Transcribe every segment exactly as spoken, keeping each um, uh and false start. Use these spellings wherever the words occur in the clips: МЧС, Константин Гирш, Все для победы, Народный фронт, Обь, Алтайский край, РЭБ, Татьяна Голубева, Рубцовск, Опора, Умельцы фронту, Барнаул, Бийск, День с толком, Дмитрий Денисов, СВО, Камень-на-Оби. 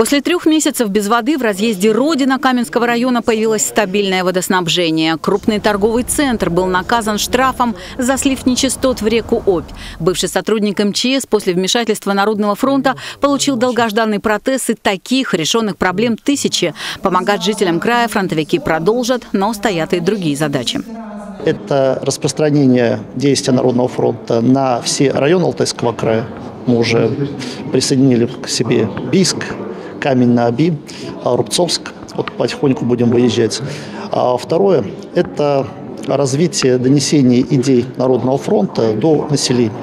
После трех месяцев без воды в разъезде Родина Каменского района появилось стабильное водоснабжение. Крупный торговый центр был наказан штрафом за слив нечистот в реку Обь. Бывший сотрудник эм че эс после вмешательства Народного фронта получил долгожданный протез, и таких решенных проблем тысячи. Помогать жителям края фронтовики продолжат, но стоят и другие задачи. Это распространение действия Народного фронта на все районы Алтайского края. Мы уже присоединили к себе Бийск, Камень-на-Оби, Рубцовск. Вот потихоньку будем выезжать. А второе – это развитие донесений идей Народного фронта до населения,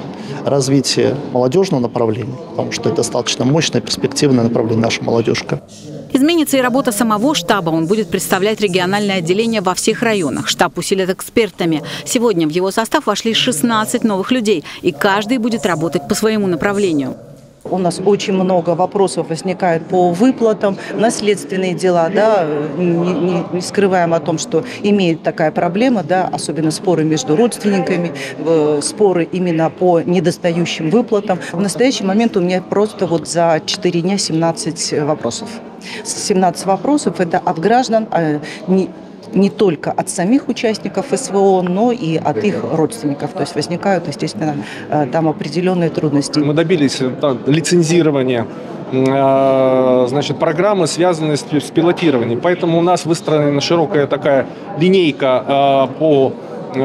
развитие молодежного направления, потому что это достаточно мощное перспективное направление наша молодежка. Изменится и работа самого штаба. Он будет представлять региональное отделение во всех районах. Штаб усилят экспертами. Сегодня в его состав вошли шестнадцать новых людей, и каждый будет работать по своему направлению. У нас очень много вопросов возникает по выплатам, наследственные дела, да, не, не, не скрываем о том, что имеет такая проблема, да, особенно споры между родственниками, э, споры именно по недостающим выплатам. В настоящий момент у меня просто вот за четыре дня семнадцать вопросов. семнадцать вопросов – это от граждан, э, не, не только от самих участников СВО, но и от их родственников. То есть возникают, естественно, там определенные трудности. Мы добились там лицензирования, значит, программы, связанные с пилотированием. Поэтому у нас выстроена широкая такая линейка по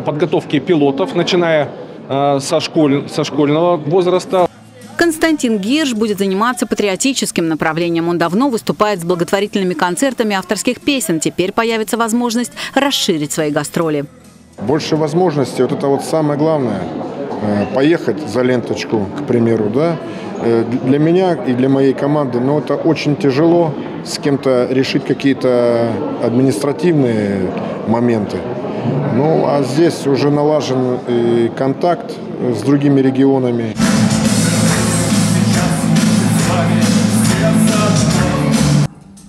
подготовке пилотов, начиная со, школь, со школьного возраста. Константин Гирш будет заниматься патриотическим направлением. Он давно выступает с благотворительными концертами авторских песен. Теперь появится возможность расширить свои гастроли. Больше возможностей, вот это вот самое главное. Поехать за ленточку, к примеру, да, для меня и для моей команды, но это очень тяжело с кем-то решить какие-то административные моменты. Ну, а здесь уже налажен контакт с другими регионами.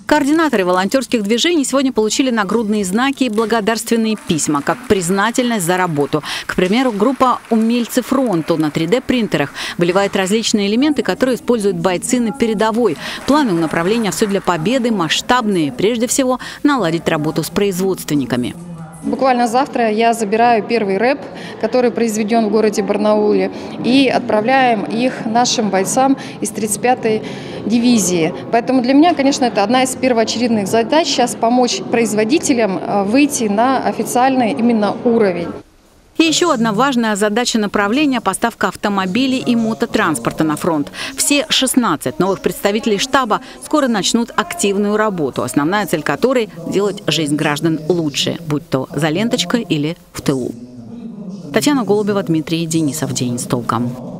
Координаторы волонтерских движений сегодня получили нагрудные знаки и благодарственные письма, как признательность за работу. К примеру, группа «Умельцы фронту» на три дэ принтерах выливает различные элементы, которые используют бойцы на передовой. Планы у направления «Все для победы» масштабные. Прежде всего, наладить работу с производственниками. Буквально завтра я забираю первый рэб, который произведен в городе Барнауле, и отправляем их нашим бойцам из тридцать пятой дивизии. Поэтому для меня, конечно, это одна из первоочередных задач сейчас помочь производителям выйти на официальный именно уровень. И еще одна важная задача направления – поставка автомобилей и мототранспорта на фронт. Все шестнадцать новых представителей штаба скоро начнут активную работу, основная цель которой – делать жизнь граждан лучше, будь то за ленточкой или в тылу. Татьяна Голубева, Дмитрий Денисов. День с толком.